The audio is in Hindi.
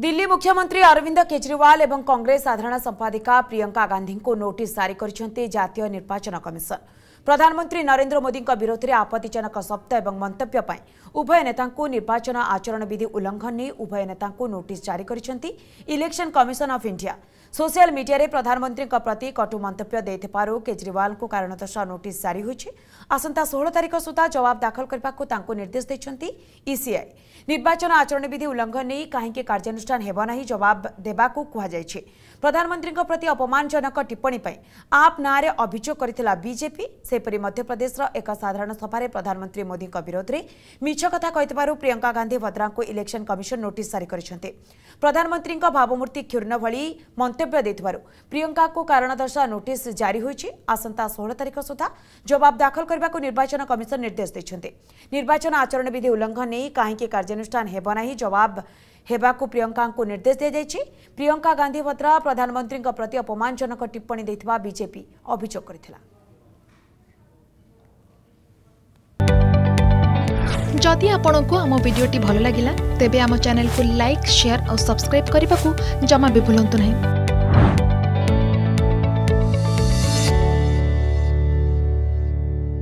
दिल्ली मुख्यमंत्री अरविंद केजरीवाल एवं कांग्रेस साधारण संपादिका प्रियंका गांधी को नोटिस जारी करछन्ते जातीय निर्वाचन कमिशन। प्रधानमंत्री नरेंद्र मोदी विरोध में आपत्तिजनक शब्द और मंतव्य पर उभय नेता को निर्वाचन आचरण विधि उल्लंघन ने उभय नेता को नोटिस जारी करछन्ती election commission of India. Social media रे प्रधानमंत्री प्रति कटु मंतव्य देथिबारु केजरीवाल को कारण दर्शा नोटिस जारी होछि। आसंता 16 तारिख सुधा जवाब दाखल करबा को तांको निर्देश दैछन्ती ईसीआई। निर्वाचन आचरण विधि उल्लंघन ने काहेकि कार्यानुष्ठान हेबा नाही जवाब देबा को कहा जायछि। प्रधानमंत्री प्रति अपमानजनक टिप्पणी पर आप नारे अभियोग करथिला बीजेपी। सेपरि मध्यप्रदेश एक साधारण सभा प्रधानमंत्री मोदी विरोध में मिछ कथा कहथिबारु प्रियंका गांधी भद्रा को इलेक्शन कमिशन नोटिस जारी करछन्ती। प्रधानमंत्री भावमूर्ति क्षुर्ण भली मंतव्य देथिबारु प्रियंका को कारण दर्शा नोटिस जारी होछि। आसंता 16 तारिख सुधा जवाब दाखल करबा को निर्वाचन कमिशन निर्देश दैछन्ती। निर्वाचन आचरण विधि उल्लंघन नहीं काहेकि कार्यानुष्ठान हेबा नाही जवाब हेबा को प्रियंका को निर्देश दे जायछि। प्रियंका गांधी भद्रा प्रधानमंत्री प्रति अपमानजनक टिप्पणी देथिबा बीजेपी अभियोग करथिला। जदि आपंक आम भिडियोटी भल लगा तेब आम चैनल को लाइक, शेयर और सब्सक्राइब करने को जमा भी भूलु नहीं।